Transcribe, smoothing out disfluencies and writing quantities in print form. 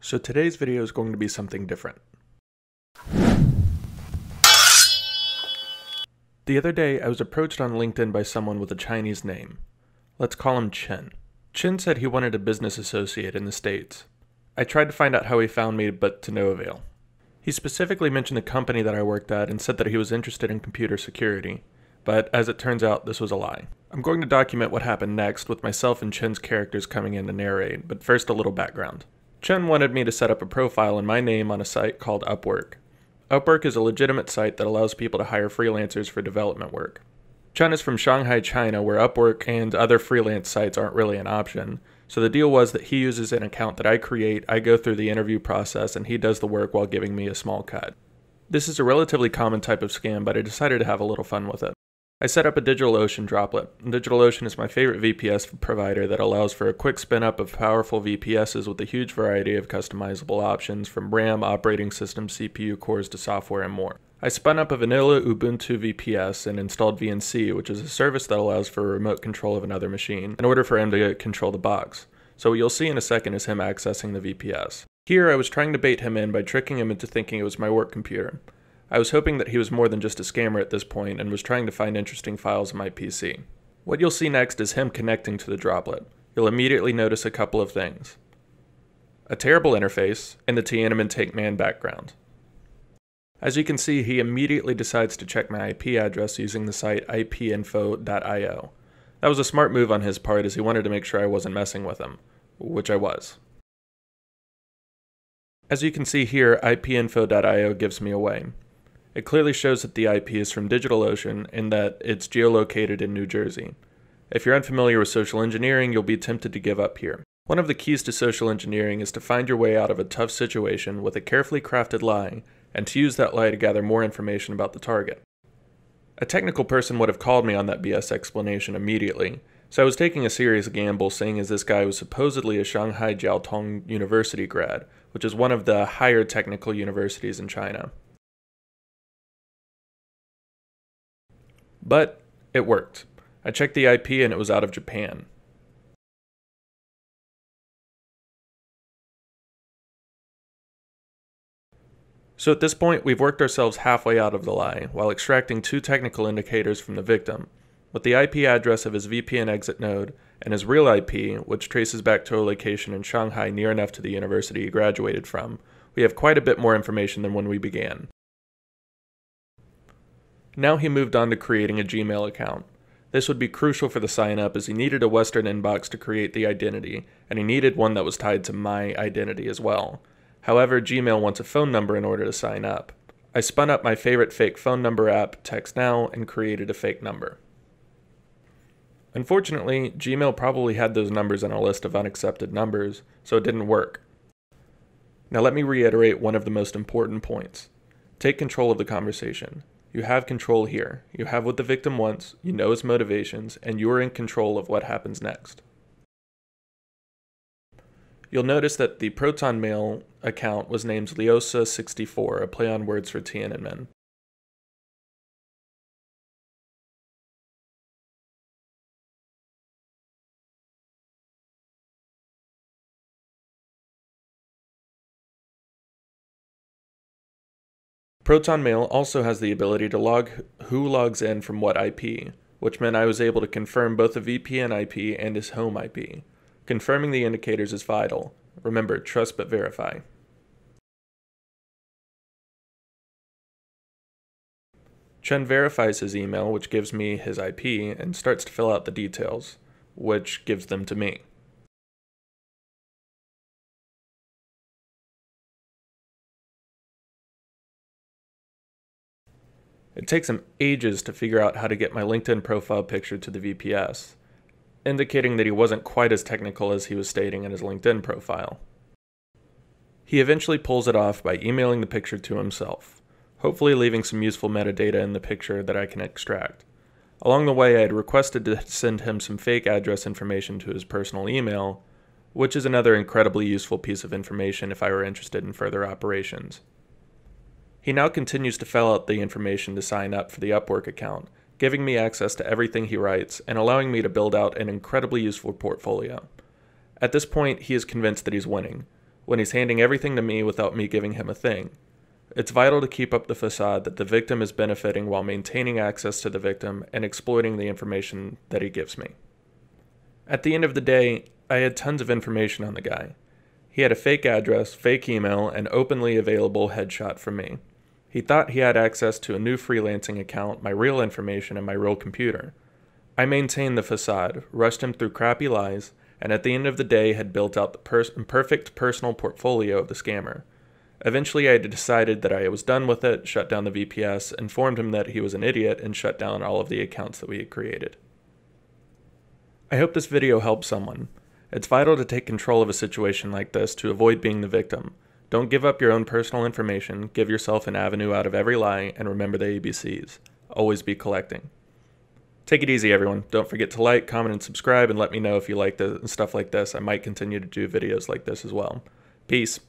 So today's video is going to be something different. The other day, I was approached on LinkedIn by someone with a Chinese name. Let's call him Chen. Chen said he wanted a business associate in the States. I tried to find out how he found me, but to no avail. He specifically mentioned the company that I worked at and said that he was interested in computer security, but as it turns out, this was a lie. I'm going to document what happened next with myself and Chen's characters coming in to narrate, but first a little background. Chen wanted me to set up a profile in my name on a site called Upwork. Upwork is a legitimate site that allows people to hire freelancers for development work. Chen is from Shanghai, China, where Upwork and other freelance sites aren't really an option, so the deal was that he uses an account that I create, I go through the interview process, and he does the work while giving me a small cut. This is a relatively common type of scam, but I decided to have a little fun with it. I set up a DigitalOcean droplet. DigitalOcean is my favorite VPS provider that allows for a quick spin-up of powerful VPSs with a huge variety of customizable options, from RAM, operating system, CPU cores to software and more. I spun up a vanilla Ubuntu VPS and installed VNC, which is a service that allows for remote control of another machine in order for him to control the box. So what you'll see in a second is him accessing the VPS. Here I was trying to bait him in by tricking him into thinking it was my work computer. I was hoping that he was more than just a scammer at this point and was trying to find interesting files on my PC. What you'll see next is him connecting to the droplet. You'll immediately notice a couple of things. A terrible interface and the Tiananmen Tankman background. As you can see, he immediately decides to check my IP address using the site ipinfo.io. That was a smart move on his part as he wanted to make sure I wasn't messing with him, which I was. As you can see here, ipinfo.io gives me away. It clearly shows that the IP is from DigitalOcean and that it's geolocated in New Jersey. If you're unfamiliar with social engineering, you'll be tempted to give up here. One of the keys to social engineering is to find your way out of a tough situation with a carefully crafted lie, and to use that lie to gather more information about the target. A technical person would have called me on that BS explanation immediately, so I was taking a serious gamble, seeing as this guy was supposedly a Shanghai Jiao Tong University grad, which is one of the higher technical universities in China. But it worked. I checked the IP and it was out of Japan. So at this point, we've worked ourselves halfway out of the lie, while extracting two technical indicators from the victim, with the IP address of his VPN exit node and his real IP, which traces back to a location in Shanghai near enough to the university he graduated from. We have quite a bit more information than when we began. Now he moved on to creating a Gmail account. This would be crucial for the sign-up, as he needed a Western inbox to create the identity, and he needed one that was tied to my identity as well. However, Gmail wants a phone number in order to sign up. I spun up my favorite fake phone number app, TextNow, and created a fake number. Unfortunately, Gmail probably had those numbers in a list of unaccepted numbers, so it didn't work. Now let me reiterate one of the most important points. Take control of the conversation. You have control here. You have what the victim wants, you know his motivations, and you are in control of what happens next. You'll notice that the ProtonMail account was named Leosa64, a play on words for Tiananmen. ProtonMail also has the ability to log who logs in from what IP, which meant I was able to confirm both the VPN IP and his home IP. Confirming the indicators is vital. Remember, trust but verify. Chen verifies his email, which gives me his IP, and starts to fill out the details, which gives them to me. It takes him ages to figure out how to get my LinkedIn profile picture to the VPS, indicating that he wasn't quite as technical as he was stating in his LinkedIn profile. He eventually pulls it off by emailing the picture to himself, hopefully leaving some useful metadata in the picture that I can extract. Along the way, I had requested to send him some fake address information to his personal email, which is another incredibly useful piece of information if I were interested in further operations. He now continues to fill out the information to sign up for the Upwork account, giving me access to everything he writes and allowing me to build out an incredibly useful portfolio. At this point, he is convinced that he's winning. when he's handing everything to me without me giving him a thing. It's vital to keep up the facade that the victim is benefiting while maintaining access to the victim and exploiting the information that he gives me. At the end of the day, I had tons of information on the guy. He had a fake address, fake email, and openly available headshot from me. He thought he had access to a new freelancing account, my real information, and my real computer. I maintained the facade, rushed him through crappy lies, and at the end of the day had built out the perfect personal portfolio of the scammer. Eventually, I had decided that I was done with it, shut down the VPS, informed him that he was an idiot, and shut down all of the accounts that we had created. I hope this video helps someone. It's vital to take control of a situation like this to avoid being the victim. Don't give up your own personal information, give yourself an avenue out of every lie, and remember the ABCs. Always be collecting. Take it easy, everyone. Don't forget to like, comment, and subscribe, and let me know if you like stuff like this. I might continue to do videos like this as well. Peace.